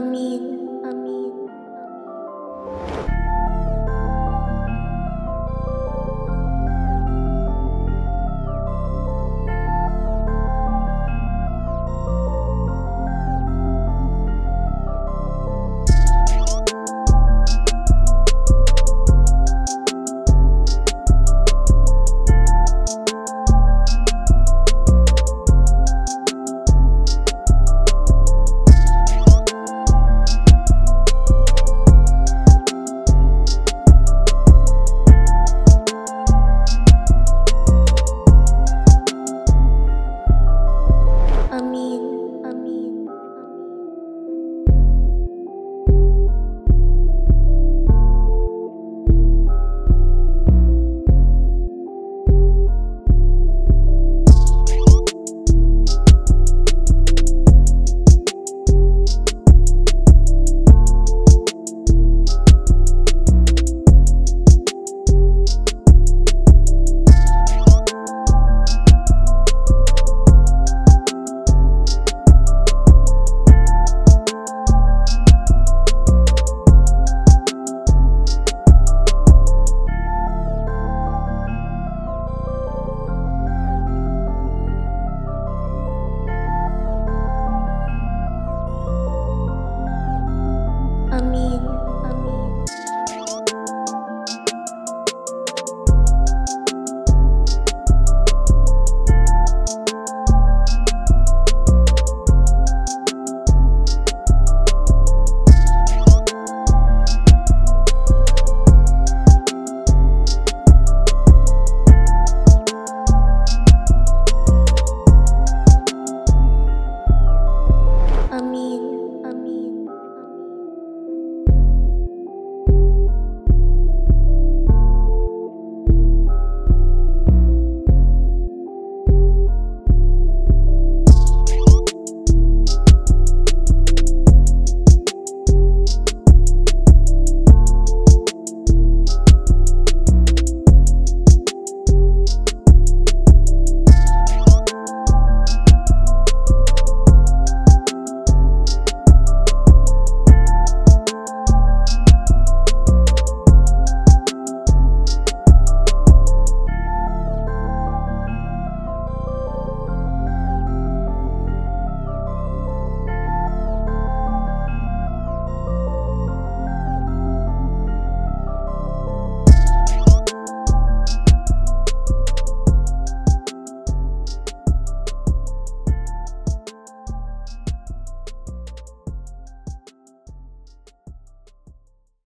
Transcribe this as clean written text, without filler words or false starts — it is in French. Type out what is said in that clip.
Amin.